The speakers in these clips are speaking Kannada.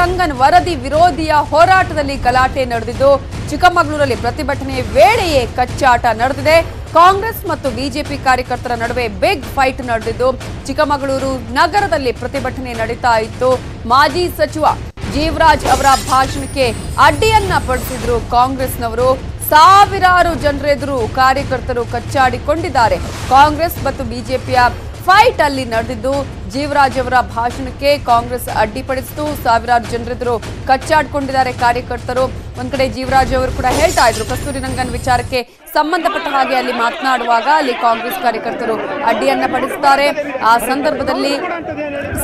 ಚಿಕ್ಕಮಗಳೂರಿನ ವರದಿ ವಿರೋಧಿಯ ಹೋರಾಟದಲ್ಲಿ ಗಲಾಟೆ ನಡೆದಿದ್ದು ಚಿಕ್ಕಮಗಳೂರಿನಲ್ಲಿ ಪ್ರತಿಭಟನೆ ವೇಳೆಯೇ ಕಚ್ಚಾಟ ನಡೆದಿದೆ। ಕಾಂಗ್ರೆಸ್ ಮತ್ತು ಬಿಜೆಪಿ ಕಾರ್ಯಕರ್ತರ ನಡುವೆ ಬಿಗ್ ಫೈಟ್ ನಡೆದಿದ್ದು ಚಿಕ್ಕಮಗಳೂರು ನಗರದಲ್ಲಿ ಪ್ರತಿಭಟನೆ ನಡೆತಾ ಇತ್ತು। ಮಾಜಿ ಸಚಿವ ಜೀವರಾಜ್ ಅವರ ಭಾಷಣಕ್ಕೆ ಅಡ್ಡಿಯನ್ನ ಪಡಿಸಿದ್ರು ಕಾಂಗ್ರೆಸ್ನವರು। ಸಾವಿರಾರು ಜನರೆದುರು ಕಾರ್ಯಕರ್ತರು ಕಚ್ಚಾಡಿಕೊಂಡಿದ್ದಾರೆ। ಕಾಂಗ್ರೆಸ್ ಮತ್ತು ಬಿಜೆಪಿಯ ಫೈಟ್ ಅಲ್ಲಿ ನಡೆದಿದ್ದು ಜೀವರಾಜ್ ಅವರ ಭಾಷಣಕ್ಕೆ ಕಾಂಗ್ರೆಸ್ ಅಡ್ಡಿಪಡಿಸಿತು। ಸಾವಿರಾರು ಜನರೆದುರು ಕಚ್ಚಾಡಿಕೊಂಡಿದ್ದಾರೆ ಕಾರ್ಯಕರ್ತರು। ಒಂದ್ ಕಡೆ ಜೀವರಾಜ್ ಅವರು ಕೂಡ ಹೇಳ್ತಾ ಇದ್ರು ಕಸ್ತೂರಿರಂಗನ್ ವಿಚಾರಕ್ಕೆ ಸಂಬಂಧಪಟ್ಟ ಹಾಗೆ ಅಲ್ಲಿ ಮಾತನಾಡುವಾಗ ಅಲ್ಲಿ ಕಾಂಗ್ರೆಸ್ ಕಾರ್ಯಕರ್ತರು ಅಡ್ಡಿಯನ್ನ ಪಡಿಸುತ್ತಾರೆ। ಆ ಸಂದರ್ಭದಲ್ಲಿ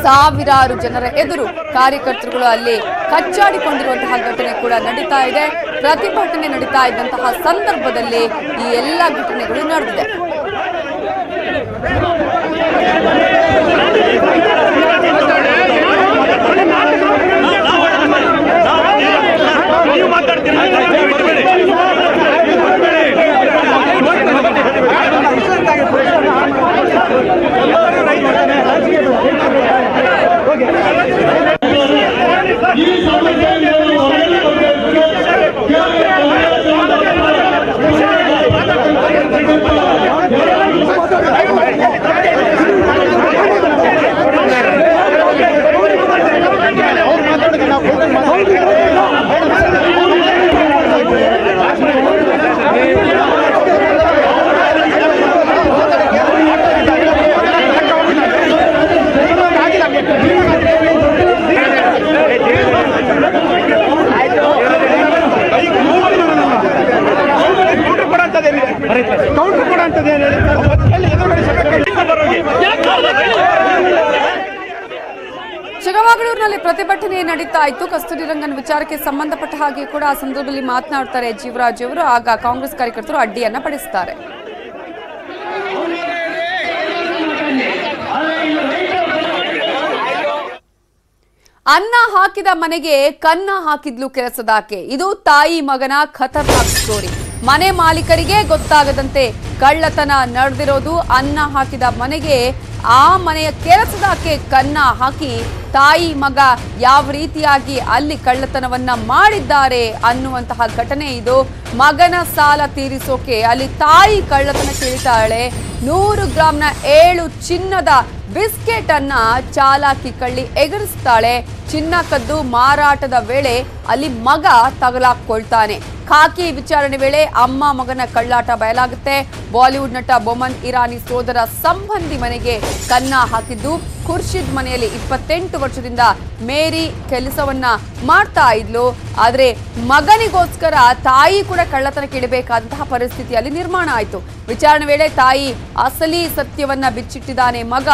ಸಾವಿರಾರು ಜನರ ಎದುರು ಕಾರ್ಯಕರ್ತರುಗಳು ಅಲ್ಲಿ ಕಚ್ಚಾಡಿಕೊಂಡಿರುವಂತಹ ಘಟನೆ ಕೂಡ ನಡೀತಾ ಇದೆ। ಪ್ರತಿಭಟನೆ ನಡೀತಾ ಇದ್ದಂತಹ ಸಂದರ್ಭದಲ್ಲಿ ಈ ಎಲ್ಲ ಘಟನೆಗಳು ನಡೆದಿದೆ। ಚಿಕ್ಕಮಗಳೂರಿನಲ್ಲಿ ಪ್ರತಿಭಟನೆ ನಡೀತಾ ಇತ್ತು ಕಸ್ತೂರಿರಂಗನ್ ವಿಚಾರಕ್ಕೆ ಸಂಬಂಧಪಟ್ಟ ಹಾಗೆ ಕೂಡ ಆ ಸಂದರ್ಭದಲ್ಲಿ ಮಾತನಾಡುತ್ತಾರೆ ಜೀವರಾಜ್ ಅವರು। ಆಗ ಕಾಂಗ್ರೆಸ್ ಕಾರ್ಯಕರ್ತರು ಅಡ್ಡಿಯನ್ನ ಪಡಿಸುತ್ತಾರೆ। ಅನ್ನ ಹಾಕಿದ ಮನೆಗೆ ಕನ್ನ ಹಾಕಿದ್ಲು ಕೆಲಸದಾಕೆ, ಇದು ತಾಯಿ ಮಗನ ಖತರ್ನಾಕ್ ಸ್ಟೋರಿ। ಮನೆ ಮಾಲೀಕರಿಗೆ ಗೊತ್ತಾಗದಂತೆ ಕಳ್ಳತನ ನಡೆದಿರೋದು, ಅನ್ನ ಹಾಕಿದ ಮನೆಗೆ ಆ ಮನೆಯ ಕೆಲಸದಾಕೆ ಕನ್ನ ಹಾಕಿ ತಾಯಿ ಮಗ ಯಾವ ರೀತಿಯಾಗಿ ಅಲ್ಲಿ ಕಳ್ಳತನವನ್ನ ಮಾಡಿದ್ದಾರೆ ಅನ್ನುವಂತಹ ಘಟನೆ ಇದು। ಮಗನ ಸಾಲ ತೀರಿಸೋಕೆ ಅಲ್ಲಿ ತಾಯಿ ಕಳ್ಳತನ ಕೇಳಿತಾಳೆ। 100 ಗ್ರಾಂನ 7 ಚಿನ್ನದ ಬಿಸ್ಕೆಟ್ ಅನ್ನ ಚಾಲಾಕಿ ಕಳ್ಳಿ ಎಗರಿಸ್ತಾಳೆ। ಚಿನ್ನ ಕದ್ದು ಮಾರಾಟದ ವೇಳೆ ಅಲ್ಲಿ ಮಗ ತಗಲಾಕೊಳ್ತಾನೆ। ಖಾಕಿ ವಿಚಾರಣೆ ವೇಳೆ ಅಮ್ಮ ಮಗನ ಕಳ್ಳಾಟ ಬಯಲಾಗುತ್ತೆ। ಬಾಲಿವುಡ್ ನಟ ಬೊಮನ್ ಇರಾನಿ ಸೋದರ ಸಂಬಂಧಿ ಮನೆಗೆ ಕನ್ನ ಹಾಕಿದ್ದು, ಖುರ್ಷಿದ್ ಮನೆಯಲ್ಲಿ 28 ವರ್ಷದಿಂದ ಮೇರಿ ಕೆಲಸವನ್ನ ಮಾಡ್ತಾ ಇದ್ಲು, ಆದರೆ ಮಗನಿಗೋಸ್ಕರ ತಾಯಿ ಕೂಡ ಕಳ್ಳತನ ಕೇಳಬೇಕಾದಂತಹ ಪರಿಸ್ಥಿತಿಯಲ್ಲಿ ನಿರ್ಮಾಣ ಆಯಿತು। ವಿಚಾರಣೆ ವೇಳೆ ತಾಯಿ ಅಸಲಿ ಸತ್ಯವನ್ನ ಬಿಚ್ಚಿಟ್ಟಿದ್ದಾನೆ ಮಗ,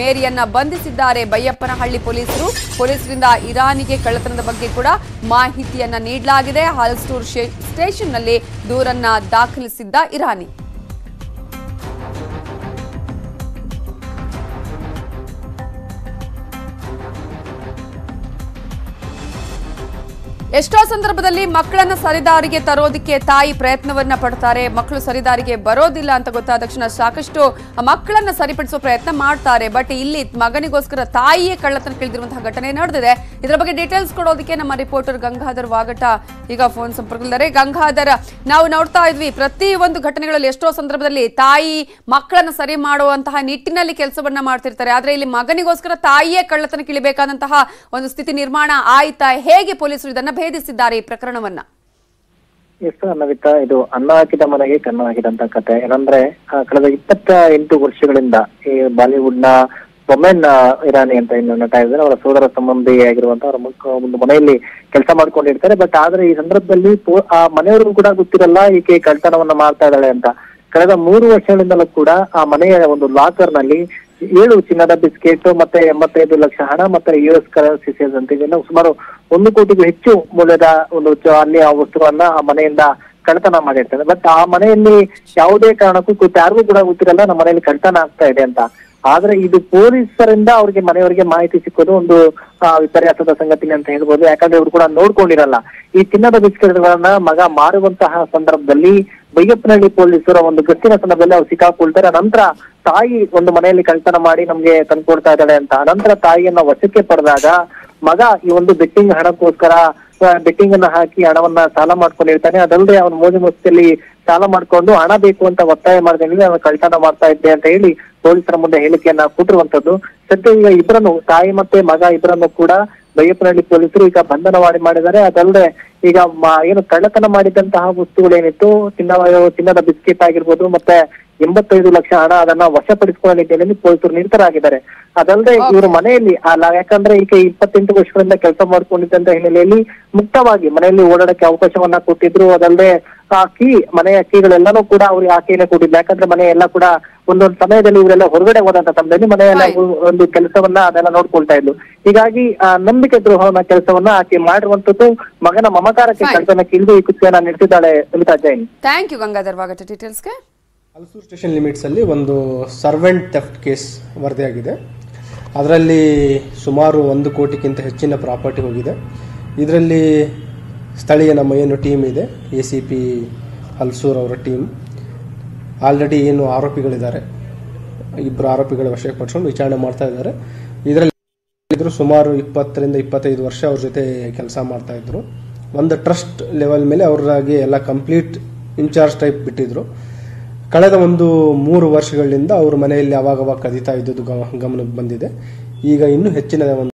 ಮೇರಿಯನ್ನ ಬಂಧಿಸಿದ್ದಾರೆ ಬೈಯಪ್ಪನಹಳ್ಳಿ ಪೊಲೀಸರು। ಪೊಲೀಸರಿಂದ ಇರಾನಿಗೆ ಕಳ್ಳತನದ ಬಗ್ಗೆ ಕೂಡ ಮಾಹಿತಿಯನ್ನ ನೀಡಲಾಗಿದೆ। ಹಾಲ್ಸ್ಟೂರ್ ಸ್ಟೇಷನ್ನಲ್ಲಿ ದೂರನ್ನ ದಾಖಲಿಸಿದ್ದ ಇರಾನಿ ಎಷ್ಟೋ ಸಂದರ್ಭದಲ್ಲಿ ಮಕ್ಕಳನ್ನ ಸರಿದಾರಿಗೆ ತರೋದಕ್ಕೆ ತಾಯಿ ಪ್ರಯತ್ನವನ್ನ ಪಡ್ತಾರೆ, ಮಕ್ಕಳು ಸರಿದಾರಿಗೆ ಬರೋದಿಲ್ಲ ಅಂತ ಗೊತ್ತಾದ ತಕ್ಷಣ ಸಾಕಷ್ಟು ಮಕ್ಕಳನ್ನ ಸರಿಪಡಿಸೋ ಪ್ರಯತ್ನ ಮಾಡ್ತಾರೆ। ಬಟ್ ಇಲ್ಲಿ ಮಗನಿಗೋಸ್ಕರ ತಾಯಿಯೇ ಕಳ್ಳತನ ಕೇಳಿದಿರುವಂತಹ ಘಟನೆ ನಡೆದಿದೆ। ಇದರ ಬಗ್ಗೆ ಡೀಟೇಲ್ಸ್ ಕೊಡೋದಕ್ಕೆ ನಮ್ಮ ರಿಪೋರ್ಟರ್ ಗಂಗಾಧರ್ ವಾಗಟ ಈಗ ಫೋನ್ ಸಂಪರ್ಕದಲ್ಲಿದ್ದಾರೆ। ಗಂಗಾಧರ್, ನಾವು ನೋಡ್ತಾ ಇದ್ವಿ ಪ್ರತಿ ಒಂದು ಘಟನೆಗಳಲ್ಲಿ ಎಷ್ಟೋ ಸಂದರ್ಭದಲ್ಲಿ ತಾಯಿ ಮಕ್ಕಳನ್ನ ಸರಿ ಮಾಡುವಂತಹ ನಿಟ್ಟಿನಲ್ಲಿ ಕೆಲಸವನ್ನ ಮಾಡ್ತಿರ್ತಾರೆ, ಆದ್ರೆ ಇಲ್ಲಿ ಮಗನಿಗೋಸ್ಕರ ತಾಯಿಯೇ ಕಳ್ಳತನ ಕೇಳಬೇಕಾದಂತಹ ಒಂದು ಸ್ಥಿತಿ ನಿರ್ಮಾಣ ಆಯ್ತಾ? ಹೇಗೆ ಪೊಲೀಸರು ಇದನ್ನ ಭೇದಿಸಿದ್ದಾರೆ ಈ ಪ್ರಕರಣವನ್ನ? ಎಸ್ ನವಿತಾ, ಇದು ಅನ್ನ ಹಾಕಿದ ಮನೆಗೆ ಕನ್ನ ಹಾಕಿದಂತ ಕತೆ. ಏನಂದ್ರೆ ಕಳೆದ 28 ವರ್ಷಗಳಿಂದ ಈ ಬಾಲಿವುಡ್ ನ ಬೊಮೆನ್ ಇರಾನಿ ಅಂತ ಇನ್ನು ನಟ ಇದ್ದಾರೆ, ಅವರ ಸೋದರ ಸಂಬಂಧಿ ಆಗಿರುವಂತ ಅವರ ಒಂದು ಮನೆಯಲ್ಲಿ ಕೆಲಸ ಮಾಡ್ಕೊಂಡಿರ್ತಾರೆ. ಬಟ್ ಆದ್ರೆ ಈ ಸಂದರ್ಭದಲ್ಲಿ ಆ ಮನೆಯವ್ರಿಗೂ ಕೂಡ ಗೊತ್ತಿರಲ್ಲ ಈಕೆ ಕಳ್ತನವನ್ನ ಮಾಡ್ತಾ ಇದ್ದಾಳೆ ಅಂತ. ಕಳೆದ 3 ವರ್ಷಗಳಿಂದಲೂ ಕೂಡ ಆ ಮನೆಯ ಒಂದು ಲಾಕರ್ ನಲ್ಲಿ 7 ಚಿನ್ನದ ಬಿಸ್ಕೆಟ್ ಮತ್ತೆ 85 ಲಕ್ಷ ಹಣ ಮತ್ತೆ US ಕರೆನ್ಸಿ ಸೇರಿದಂತೆ ಸುಮಾರು 1 ಕೋಟಿಗೂ ಹೆಚ್ಚು ಮೌಲ್ಯದ ಒಂದು ಅಲ್ಲಿ ಆ ವಸ್ತುಗಳನ್ನ ಆ ಮನೆಯಿಂದ ಕಳ್ಳತನ ಮಾಡಿರ್ತಾರೆ. ಬಟ್ ಆ ಮನೆಯಲ್ಲಿ ಯಾವುದೇ ಕಾರಣಕ್ಕೂ ಯಾರಿಗೂ ಕೂಡ ಗೊತ್ತಿರಲ್ಲ ನಮ್ಮ ಮನೆಯಲ್ಲಿ ಕಳ್ಳತನ ಆಗ್ತಾ ಇದೆ ಅಂತ. ಆದ್ರೆ ಇದು ಪೊಲೀಸರಿಂದ ಅವ್ರಿಗೆ ಮನೆಯವರಿಗೆ ಮಾಹಿತಿ ಸಿಕ್ಕೋದು ಒಂದು ವಿಪರ್ಯಾಸದ ಸಂಗತಿ ಅಂತ ಹೇಳ್ಬೋದು. ಯಾಕಂದ್ರೆ ಇವ್ರು ಕೂಡ ನೋಡ್ಕೊಂಡಿರಲ್ಲ. ಈ ಚಿನ್ನದ ಬಿಸ್ಕೆಟ್ಗಳನ್ನ ಮಗ ಮಾರುವಂತಹ ಸಂದರ್ಭದಲ್ಲಿ ಬೈಯಪ್ಪನಹಳ್ಳಿ ಪೊಲೀಸರ ಒಂದು ಗಟ್ಟಿನ ಸಂದರ್ಭದಲ್ಲಿ ಅವ್ರು ಸಿಕ್ಕಾಕೊಳ್ತಾರೆ. ನಂತರ ತಾಯಿ ಒಂದು ಮನೆಯಲ್ಲಿ ಕಳ್ಳತನ ಮಾಡಿ ನಮ್ಗೆ ತಂದ್ಕೊಡ್ತಾ ಇದ್ದಾಳೆ ಅಂತ, ನಂತರ ತಾಯಿಯನ್ನ ವಶಕ್ಕೆ ಪಡೆದಾಗ मग ಈ ಒಂದು ಬೆಟ್ಟಿಂಗ್ ಹಣಕ್ಕೋಸ್ಕರ ಬೆಟ್ಟಿಂಗ್ ಅನ್ನು ಹಾಕಿ ಹಣವನ್ನ ಸಾಲ ಮಾಡ್ಕೊಂಡು ಇರ್ತಾನೆ. ಅದಲ್ಲದೆ ಅವನು ಮೋಜು ಮಸ್ತಿಯಲ್ಲಿ ಸಾಲ ಮಾಡ್ಕೊಂಡು ಹಣ ಬೇಕು ಅಂತ ಒತ್ತಾಯ ಮಾಡಿದ್ರೆ ಅವನು ಕಳ್ಳತನ ಮಾಡ್ತಾ ಇದ್ದೆ ಅಂತ ಹೇಳಿ ಪೊಲೀಸರ ಮುಂದೆ ಹೇಳಿಕೆಯನ್ನ ಕೊಟ್ಟಿರುವಂತದ್ದು ಸದ್ಯ. ಈಗ ಇಬ್ಬರನ್ನು, ತಾಯಿ ಮತ್ತೆ ಮಗ ಇಬ್ಬರನ್ನು ಕೂಡ ಬೈಯಪ್ಪನಹಳ್ಳಿ ಪೊಲೀಸರು ಈಗ ಬಂಧನವಾಡಿ ಮಾಡಿದ್ದಾರೆ. ಅದಲ್ಲದೆ ಈಗ ಏನು ಕಳ್ಳತನ ಮಾಡಿದಂತಹ ವಸ್ತುಗಳೇನಿತ್ತು, ಚಿನ್ನದ ಬಿಸ್ಕೆಟ್ ಆಗಿರ್ಬೋದು ಮತ್ತೆ 85 ಲಕ್ಷ ಹಣ ಅದನ್ನ ವಶಪಡಿಸಿಕೊಳ್ಳ ನಿಟ್ಟಿನಲ್ಲಿ ಪೊಲೀಸರು ನಿರತರಾಗಿದ್ದಾರೆ. ಅದಲ್ಲದೆ ಇವರು ಮನೆಯಲ್ಲಿ ಯಾಕಂದ್ರೆ ಈಗ 28 ವರ್ಷಗಳಿಂದ ಕೆಲಸ ಮಾಡ್ಕೊಂಡಿದ್ದಂತ ಹಿನ್ನೆಲೆಯಲ್ಲಿ ಮುಕ್ತವಾಗಿ ಮನೆಯಲ್ಲಿ ಓಡಾಡಕ್ಕೆ ಅವಕಾಶವನ್ನ ಕೊಟ್ಟಿದ್ರು. ಅದಲ್ಲದೆ ಮನೆಯ ಕೀಗಳೆಲ್ಲಾನು ಕೂಡ ಅವ್ರಿಗೆ ಆಕೆಯನ್ನೇ ಕೊಟ್ಟಿದ್ರು. ಯಾಕಂದ್ರೆ ಮನೆ ಎಲ್ಲ ಕೂಡ ಒಂದೊಂದು ಸಮಯದಲ್ಲಿ ಇವರೆಲ್ಲ ಹೊರಗಡೆ ಹೋದಂತ ಸಮಯದಲ್ಲಿ ಮನೆಯೆಲ್ಲ ಒಂದು ಕೆಲಸವನ್ನ ಅದೆಲ್ಲ ನೋಡ್ಕೊಳ್ತಾ ಇದ್ರು. ಹೀಗಾಗಿ ನಂಬಿಕೆ ದ್ರೋಹವನ್ನ ಕೆಲಸವನ್ನ ಆಕೆ ಮಾಡಿರುವಂತದ್ದು ಮಗನ ಮಮಕಾರಕ್ಕೆ ಕಳ್ತನಕ್ಕೆ ಇಳಿದು ಈ ಕೃತ್ಯನ ನಡೆಸಿದ್ದಾಳೆ. Amita Jain, thank you. ಗಂಗಾಧರ್ ವಾಗಟೆ ಡೀಟೇಲ್ಸ್ಗೆ. ಹಲಸೂರು ಸ್ಟೇಷನ್ ಲಿಮಿಟ್ಸಲ್ಲಿ ಒಂದು ಸರ್ವೆಂಟ್ ಥೆಫ್ಟ್ ಕೇಸ್ ವರದಿಯಾಗಿದೆ. ಅದರಲ್ಲಿ ಸುಮಾರು 1 ಕೋಟಿಗಿಂತ ಹೆಚ್ಚಿನ ಪ್ರಾಪರ್ಟಿ ಹೋಗಿದೆ. ಇದರಲ್ಲಿ ಸ್ಥಳೀಯ ನಮ್ಮ ಏನು ಟೀಮ್ ಇದೆ, ACP ಹಲಸೂರು ಅವರ ಟೀಮ್ ಆಲ್ರೆಡಿ ಏನು ಆರೋಪಿಗಳಿದ್ದಾರೆ, ಇಬ್ಬರು ಆರೋಪಿಗಳ ವಶಕ್ಕೆ ಪಡಿಸ್ಕೊಂಡು ವಿಚಾರಣೆ ಮಾಡ್ತಾ ಇದ್ದಾರೆ. ಇದರಲ್ಲಿ ಸುಮಾರು 20 ರಿಂದ 25 ವರ್ಷ ಅವ್ರ ಜೊತೆ ಕೆಲಸ ಮಾಡ್ತಾ ಇದ್ರು. ಒಂದು ಟ್ರಸ್ಟ್ ಲೆವೆಲ್ ಮೇಲೆ ಅವ್ರಾಗಿ ಎಲ್ಲ ಕಂಪ್ಲೀಟ್ ಇನ್ಚಾರ್ಜ್ ಟೈಪ್ ಬಿಟ್ಟಿದ್ರು. ಕಳೆದ 1 3 ವರ್ಷಗಳಿಂದ ಅವ್ರ ಮನೆಯಲ್ಲಿ ಅವಾಗವಾಗ ಕದೀತಾ ಇದ್ದದ್ದು ಗಮನಕ್ಕೆ ಬಂದಿದೆ. ಈಗ ಇನ್ನೂ ಹೆಚ್ಚಿನ